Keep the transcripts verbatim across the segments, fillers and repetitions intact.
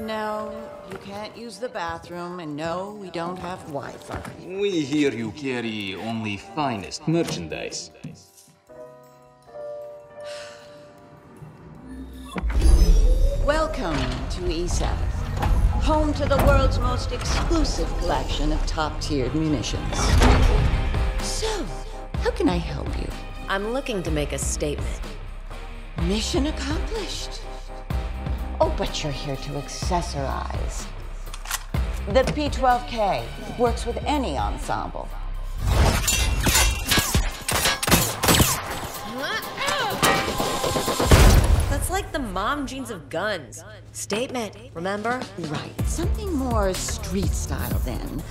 No, you can't use the bathroom, and no, we don't have Wi-Fi. We hear you carry only finest merchandise. Welcome to E seven, home to the world's most exclusive collection of top-tiered munitions. So, how can I help you? I'm looking to make a statement. Mission accomplished. Oh, but you're here to accessorize. The P twelve K works with any ensemble. That's like the mom jeans of guns. Statement, remember? Right, something more street style then.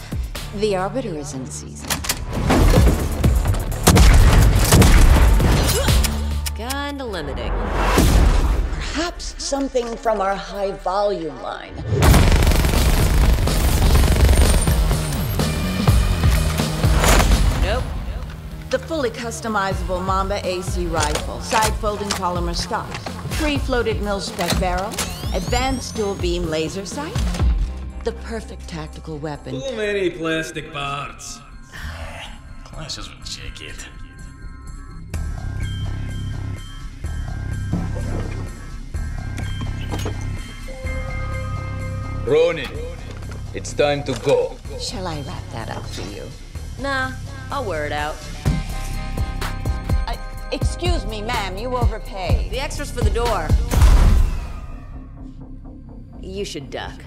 The Arbiter is in season. Kinda limiting. Perhaps something from our high volume line. Nope. The fully customizable Mamba A C rifle, side folding polymer stock, three floated mil-spec barrel, advanced dual beam laser sight, the perfect tactical weapon. Too many plastic parts. Classes would check it. Ronin, it's time to go. Shall I wrap that up for you? Nah, I'll wear it out. Uh, excuse me, ma'am, you overpaid. The extra's for the door. You should duck.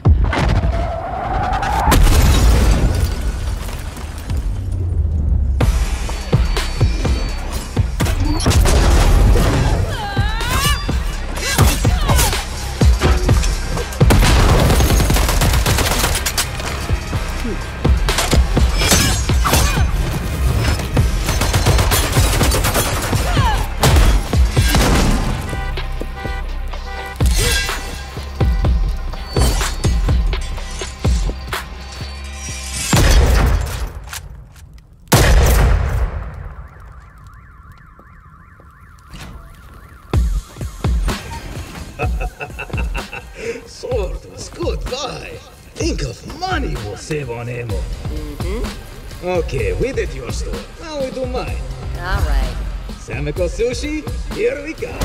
Sword was good, guy. Think of money we'll save on ammo. Mm-hmm. Okay, we did your store. Now we do mine. All right. Samiko Sushi, here we go.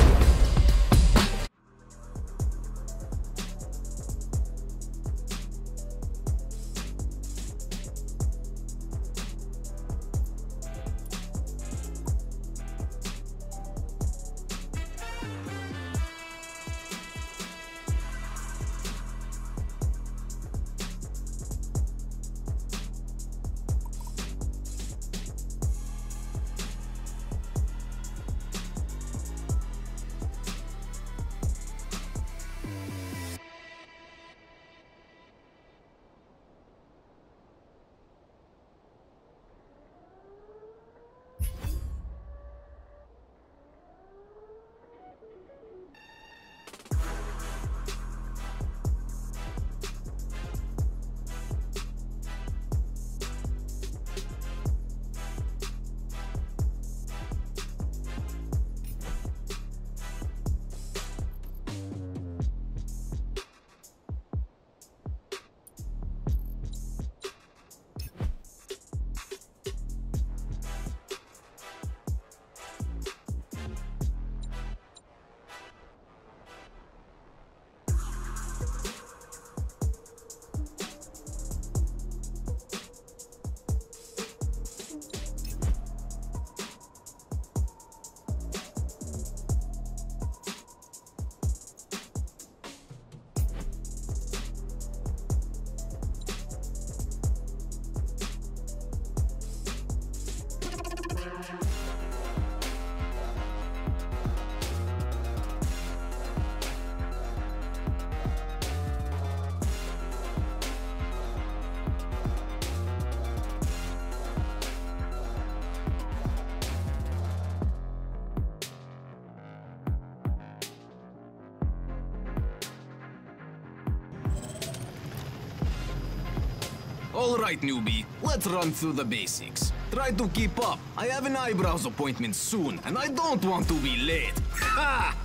All right, newbie, let's run through the basics. Try to keep up. I have an eyebrows appointment soon, and I don't want to be late. Ha!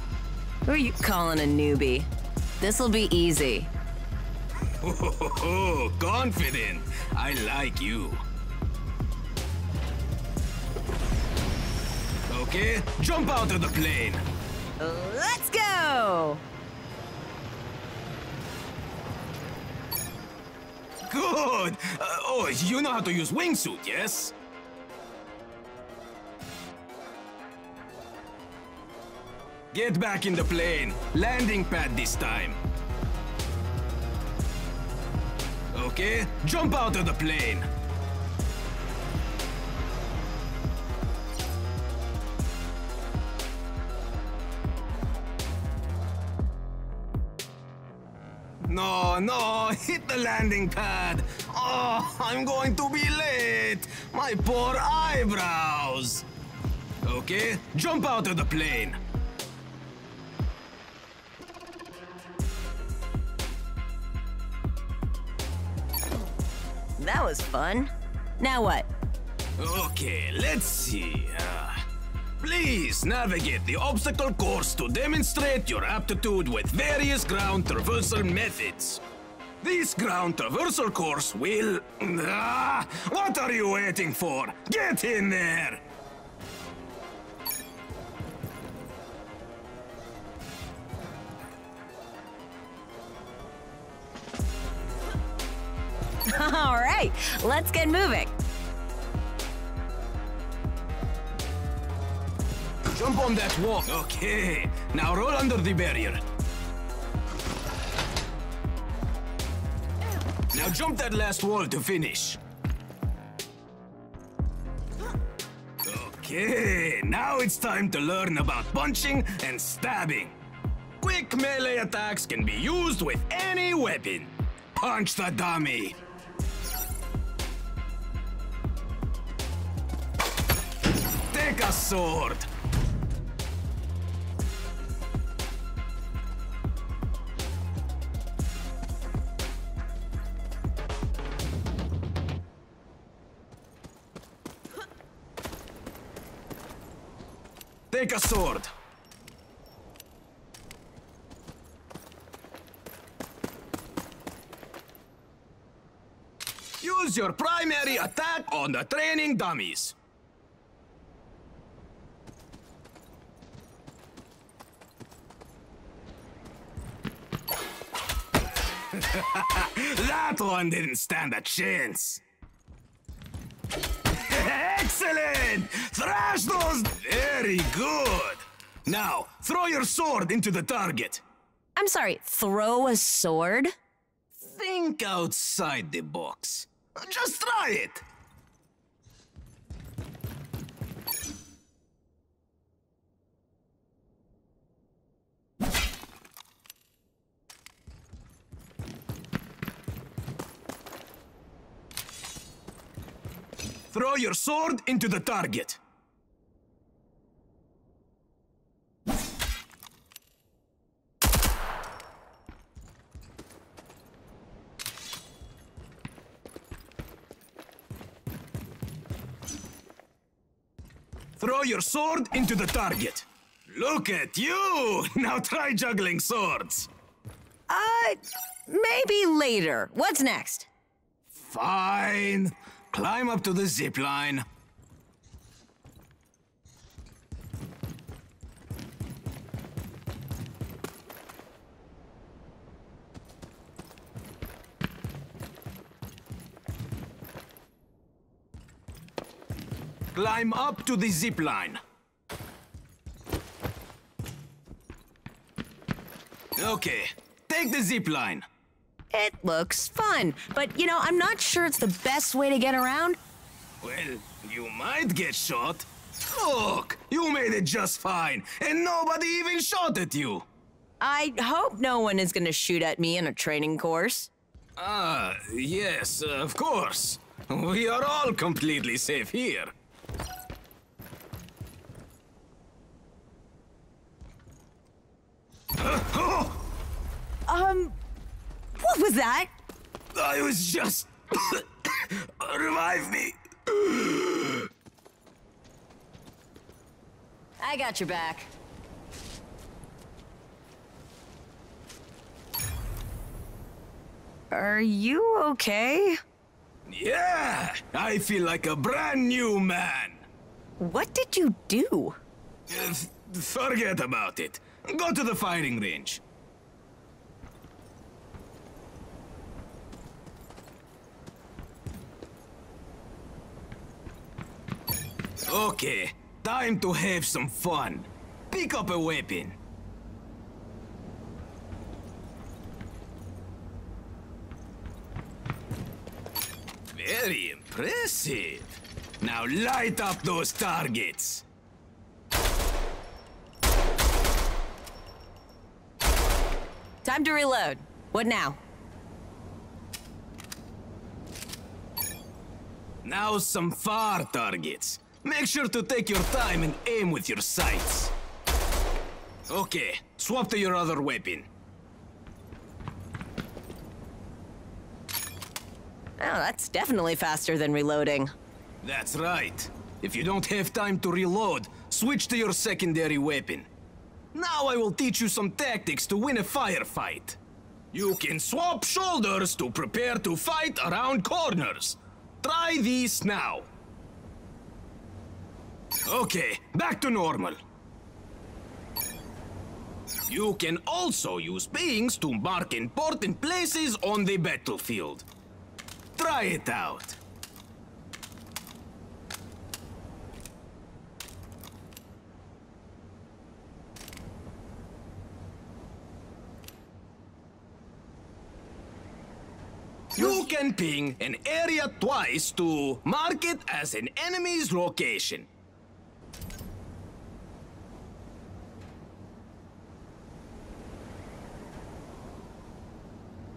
Who are you calling a newbie? This'll be easy. Oh, confident. I like you. Okay, jump out of the plane. Let's go. Good. Uh, oh, you know how to use wingsuit, yes? Get back in the plane. Landing pad this time. Okay, jump out of the plane. No, no, hit the landing pad. Oh, I'm going to be late. My poor eyebrows. Okay, jump out of the plane. That was fun. Now what? Okay, let's see. Uh, please navigate the obstacle course to demonstrate your aptitude with various ground traversal methods. This ground traversal course will... Uh, what are you waiting for? Get in there! All right, let's get moving. Jump on that wall. Okay, now roll under the barrier. Now jump that last wall to finish. Okay, now it's time to learn about punching and stabbing. Quick melee attacks can be used with any weapon. Punch the dummy. Take a sword. Take a sword. Use your primary attack on the training dummies. That one didn't stand a chance. Excellent! Thrash those! Very good! Now, throw your sword into the target. I'm sorry, throw a sword? Think outside the box. Just try it! Throw your sword into the target. Throw your sword into the target. Look at you! Now try juggling swords. Uh, maybe later. What's next? Fine. Climb up to the zip line. Climb up to the zip line. Okay, take the zip line. It looks fun, but, you know, I'm not sure it's the best way to get around. Well, you might get shot. Look, you made it just fine, and nobody even shot at you. I hope no one is gonna shoot at me in a training course. Ah, yes, uh, of course. We are all completely safe here. um... What was that? I was just... Revive me. I got your back. Are you okay? Yeah, I feel like a brand new man. What did you do? Uh, forget about it. Go to the firing range. Okay, time to have some fun. Pick up a weapon. Very impressive. Now light up those targets. Time to reload. What now? Now some far targets. Make sure to take your time and aim with your sights. Okay, swap to your other weapon. Oh, that's definitely faster than reloading. That's right. If you don't have time to reload, switch to your secondary weapon. Now I will teach you some tactics to win a firefight. You can swap shoulders to prepare to fight around corners. Try these now. Okay, back to normal. You can also use pings to mark important places on the battlefield. Try it out. You can ping an area twice to mark it as an enemy's location.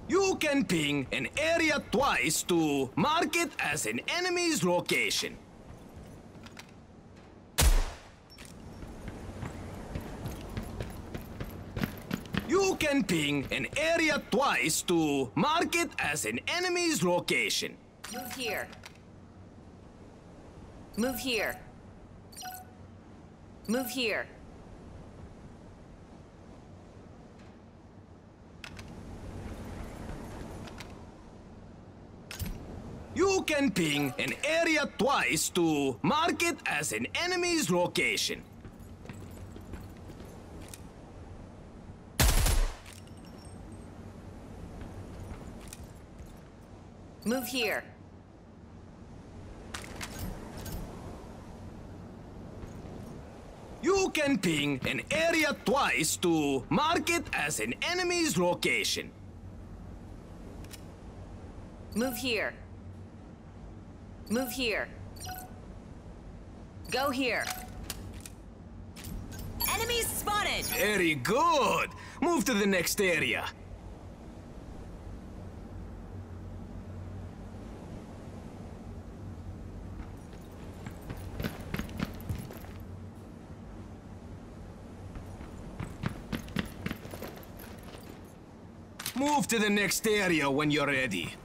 You can ping an area twice to mark it as an enemy's location. You can ping an area twice to mark it as an enemy's location. Move here. Move here. Move here. You can ping an area twice to mark it as an enemy's location. Move here. You can ping an area twice to mark it as an enemy's location. Move here. Move here. Go here. Enemies spotted! Very good! Move to the next area. Move to the next area when you're ready.